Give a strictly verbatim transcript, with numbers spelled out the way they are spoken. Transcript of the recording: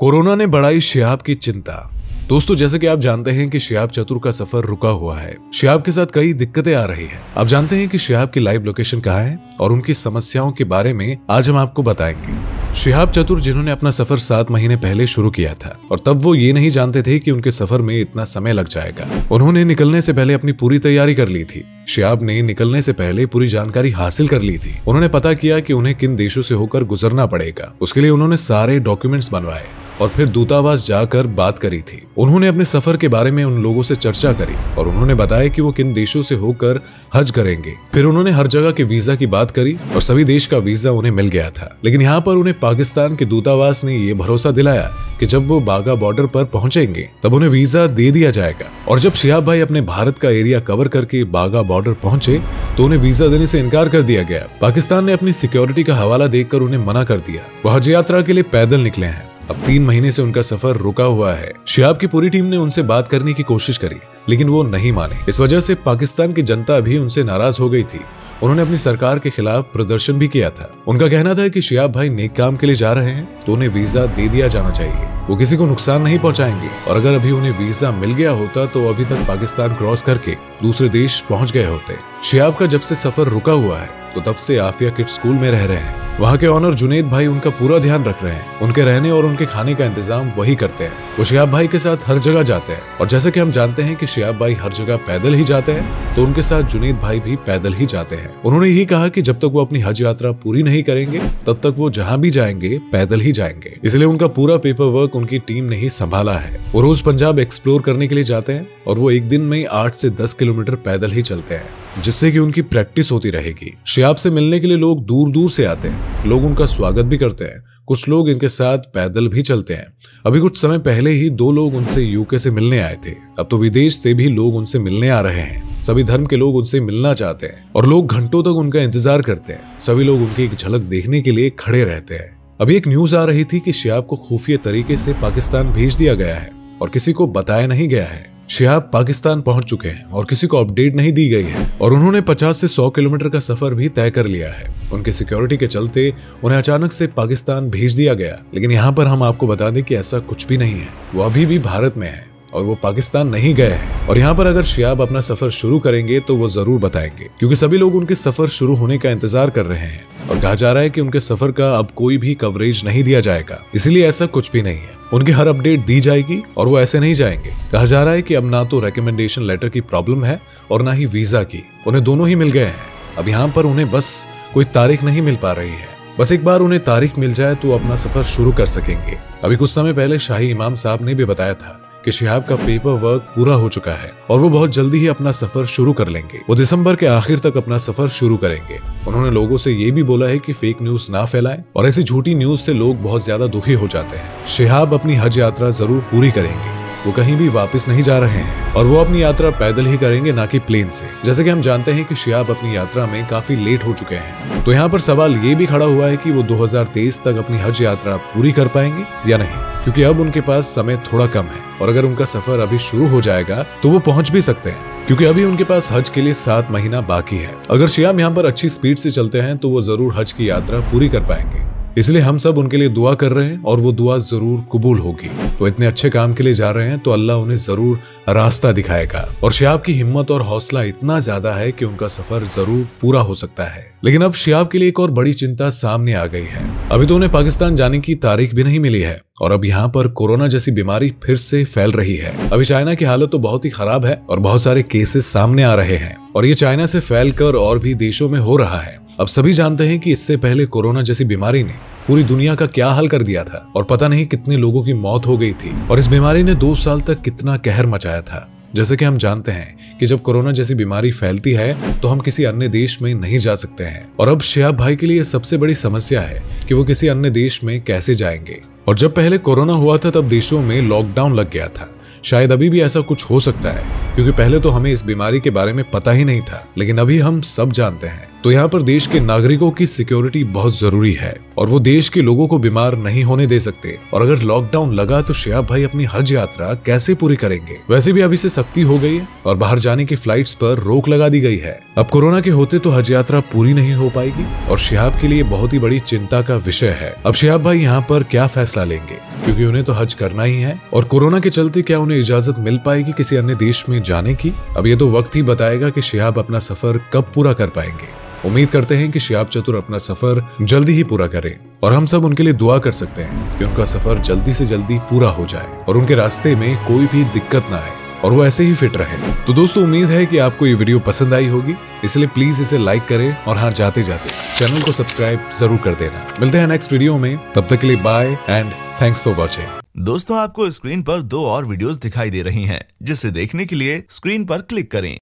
Corona ने बढ़ाई शिहाब की चिंता। दोस्तों, जैसे कि आप जानते हैं कि शिहाब चित्तूर का सफर रुका हुआ है। शिहाब के साथ कई दिक्कतें आ रही हैं। आप जानते हैं कि शिहाब की लाइव लोकेशन कहाँ है और उनकी समस्याओं के बारे में आज हम आपको बताएंगे। शिहाब चित्तूर जिन्होंने अपना सफर सात महीने पहले शुरू किया था और तब वो ये नहीं जानते थे कि उनके सफर में इतना समय लग जाएगा। उन्होंने निकलने से पहले अपनी पूरी तैयारी कर ली थी। शिहाब ने निकलने से पहले पूरी जानकारी हासिल कर ली थी। उन्होंने पता किया कि उन्हें किन देशों से होकर गुजरना पड़ेगा। उसके लिए उन्होंने सारे डॉक्यूमेंट्स बनवाए और फिर दूतावास जाकर बात करी थी। उन्होंने अपने सफर के बारे में उन लोगों से चर्चा करी और उन्होंने बताया कि वो किन देशों से होकर हज करेंगे। फिर उन्होंने हर जगह के वीजा की बात करी और सभी देश का वीजा उन्हें मिल गया था। लेकिन यहाँ पर उन्हें पाकिस्तान के दूतावास ने ये भरोसा दिलाया कि जब वो वाघा बॉर्डर पर पहुंचेंगे तब उन्हें वीजा दे दिया जाएगा। और जब शिहाब भाई अपने भारत का एरिया कवर करके वाघा बॉर्डर पहुंचे तो उन्हें वीजा देने से इनकार कर दिया गया। पाकिस्तान ने अपनी सिक्योरिटी का हवाला देखकर उन्हें मना कर दिया। वह हज यात्रा के लिए पैदल निकले हैं। अब तीन महीने से उनका सफर रुका हुआ है। शिहाब की पूरी टीम ने उनसे बात करने की कोशिश करी लेकिन वो नहीं माने। इस वजह से पाकिस्तान की जनता भी उनसे नाराज हो गई थी। उन्होंने अपनी सरकार के खिलाफ प्रदर्शन भी किया था। उनका कहना था कि शिहाब भाई नेक काम के लिए जा रहे हैं तो उन्हें वीजा दे दिया जाना चाहिए। वो किसी को नुकसान नहीं पहुंचाएंगे और अगर अभी उन्हें वीजा मिल गया होता तो अभी तक पाकिस्तान क्रॉस करके दूसरे देश पहुंच गए होते। शिहाब का जब से सफर रुका हुआ है तो तब से आफिया किड्स स्कूल में रह रहे हैं। वहाँ के ऑनर जुनेद भाई उनका पूरा ध्यान रख रहे हैं। उनके रहने और उनके खाने का इंतजाम वही करते हैं। वो शिहाब भाई के साथ हर जगह जाते हैं और जैसे कि हम जानते हैं कि शिहाब भाई हर जगह पैदल ही जाते हैं तो उनके साथ जुनेद भाई भी पैदल ही जाते हैं। उन्होंने यही कहा कि जब तक वो अपनी हज यात्रा पूरी नहीं करेंगे तब तक वो जहाँ भी जाएंगे पैदल ही जाएंगे। इसलिए उनका पूरा पेपर वर्क उनकी टीम ने ही संभाला है। वो रोज पंजाब एक्सप्लोर करने के लिए जाते हैं और वो एक दिन में आठ से दस किलोमीटर पैदल ही चलते हैं जिससे कि उनकी प्रैक्टिस होती रहेगी। शिहाब से मिलने के लिए लोग दूर दूर से आते हैं। लोग उनका स्वागत भी करते हैं। कुछ लोग इनके साथ पैदल भी चलते हैं। अभी कुछ समय पहले ही दो लोग उनसे यूके से मिलने आए थे। अब तो विदेश से भी लोग उनसे मिलने आ रहे हैं। सभी धर्म के लोग उनसे मिलना चाहते हैं और लोग घंटों तक उनका इंतजार करते हैं। सभी लोग उनकी एक झलक देखने के लिए खड़े रहते हैं। अभी एक न्यूज आ रही थी कि शिहाब को खुफिया तरीके से पाकिस्तान भेज दिया गया है और किसी को बताया नहीं गया है। शिहाब पाकिस्तान पहुंच चुके हैं और किसी को अपडेट नहीं दी गई है और उन्होंने पचास से सौ किलोमीटर का सफर भी तय कर लिया है। उनके सिक्योरिटी के चलते उन्हें अचानक से पाकिस्तान भेज दिया गया। लेकिन यहाँ पर हम आपको बता दें कि ऐसा कुछ भी नहीं है। वो अभी भी भारत में है और वो पाकिस्तान नहीं गए हैं। और यहाँ पर अगर शिहाब अपना सफर शुरू करेंगे तो वो जरूर बताएंगे क्योंकि सभी लोग उनके सफर शुरू होने का इंतजार कर रहे हैं और कहा जा रहा है कि उनके सफर का अब कोई भी कवरेज नहीं दिया जाएगा। इसलिए ऐसा कुछ भी नहीं है। उनकी हर अपडेट दी जाएगी और वो ऐसे नहीं जाएंगे। कहा जा रहा है कि अब ना तो रिकमेंडेशन लेटर की प्रॉब्लम है और ना ही वीजा की। उन्हें दोनों ही मिल गए हैं। अब यहाँ पर उन्हें बस कोई तारीख नहीं मिल पा रही है। बस एक बार उन्हें तारीख मिल जाए तो अपना सफर शुरू कर सकेंगे। अभी कुछ समय पहले शाही इमाम साहब ने भी बताया था कि शिहाब का पेपर वर्क पूरा हो चुका है और वो बहुत जल्दी ही अपना सफर शुरू कर लेंगे। वो दिसंबर के आखिर तक अपना सफर शुरू करेंगे। उन्होंने लोगों से ये भी बोला है कि फेक न्यूज ना फैलाएं और ऐसी झूठी न्यूज से लोग बहुत ज्यादा दुखी हो जाते हैं। शिहाब अपनी हज यात्रा जरूर पूरी करेंगे। वो कहीं भी वापस नहीं जा रहे हैं और वो अपनी यात्रा पैदल ही करेंगे, ना कि प्लेन से। जैसे कि हम जानते हैं कि शिहाब अपनी यात्रा में काफी लेट हो चुके हैं। तो यहाँ पर सवाल ये भी खड़ा हुआ है कि वो दो हज़ार तेईस तक अपनी हज यात्रा पूरी कर पाएंगे या नहीं, क्योंकि अब उनके पास समय थोड़ा कम है और अगर उनका सफर अभी शुरू हो जाएगा तो वो पहुंच भी सकते हैं क्योंकि अभी उनके पास हज के लिए सात महीना बाकी है। अगर शिहाब यहाँ पर अच्छी स्पीड से चलते हैं तो वो जरूर हज की यात्रा पूरी कर पाएंगे। इसलिए हम सब उनके लिए दुआ कर रहे हैं और वो दुआ जरूर कबूल होगी। वो इतने अच्छे काम के लिए जा रहे हैं तो अल्लाह उन्हें जरूर रास्ता दिखाएगा। और शिहाब की हिम्मत और हौसला इतना ज्यादा है कि उनका सफर जरूर पूरा हो सकता है। लेकिन अब शिहाब के लिए एक और बड़ी चिंता सामने आ गई है। अभी तो उन्हें पाकिस्तान जाने की तारीख भी नहीं मिली है और अब यहाँ पर कोरोना जैसी बीमारी फिर से फैल रही है। अभी चाइना की हालत तो बहुत ही खराब है और बहुत सारे केसेस सामने आ रहे हैं और ये चाइना से फैलकर और भी देशों में हो रहा है। अब सभी जानते हैं कि इससे पहले कोरोना जैसी बीमारी ने पूरी दुनिया का क्या हाल कर दिया था और पता नहीं कितने लोगों की मौत हो गई थी और इस बीमारी ने दो साल तक कितना कहर मचाया था। जैसे कि हम जानते हैं कि जब कोरोना जैसी बीमारी फैलती है तो हम किसी अन्य देश में नहीं जा सकते हैं और अब शिहाब भाई के लिए सबसे बड़ी समस्या है कि वो किसी अन्य देश में कैसे जाएंगे। और जब पहले कोरोना हुआ था तब देशों में लॉकडाउन लग गया था। शायद अभी भी ऐसा कुछ हो सकता है क्योंकि पहले तो हमें इस बीमारी के बारे में पता ही नहीं था लेकिन अभी हम सब जानते हैं। तो यहाँ पर देश के नागरिकों की सिक्योरिटी बहुत जरूरी है और वो देश के लोगों को बीमार नहीं होने दे सकते। और अगर लॉकडाउन लगा तो शिहाब भाई अपनी हज यात्रा कैसे पूरी करेंगे? वैसे भी अभी से सख्ती हो गई है और बाहर जाने की फ्लाइट्स पर रोक लगा दी गई है। अब कोरोना के होते तो हज यात्रा पूरी नहीं हो पाएगी और शिहाब के लिए बहुत ही बड़ी चिंता का विषय है। अब शिहाब भाई यहाँ पर क्या फैसला लेंगे, क्योंकि उन्हें तो हज करना ही है और कोरोना के चलते क्या उन्हें इजाजत मिल पाएगी किसी अन्य देश में जाने की? अब ये तो वक्त ही बताएगा कि शिहाब अपना सफर कब पूरा कर पाएंगे। उम्मीद करते हैं कि शिहाब चित्तूर अपना सफर जल्दी ही पूरा करें और हम सब उनके लिए दुआ कर सकते हैं कि उनका सफर जल्दी से जल्दी पूरा हो जाए और उनके रास्ते में कोई भी दिक्कत ना आए और वो ऐसे ही फिट रहे। तो दोस्तों, उम्मीद है कि आपको ये वीडियो पसंद आई होगी, इसलिए प्लीज इसे लाइक करें और हाँ, जाते जाते चैनल को सब्सक्राइब जरूर कर देना। मिलते हैं नेक्स्ट वीडियो में, तब तक के लिए bye and thanks for watching. दोस्तों, आपको स्क्रीन पर दो और वीडियोस दिखाई दे रही हैं, जिसे देखने के लिए स्क्रीन पर क्लिक करें।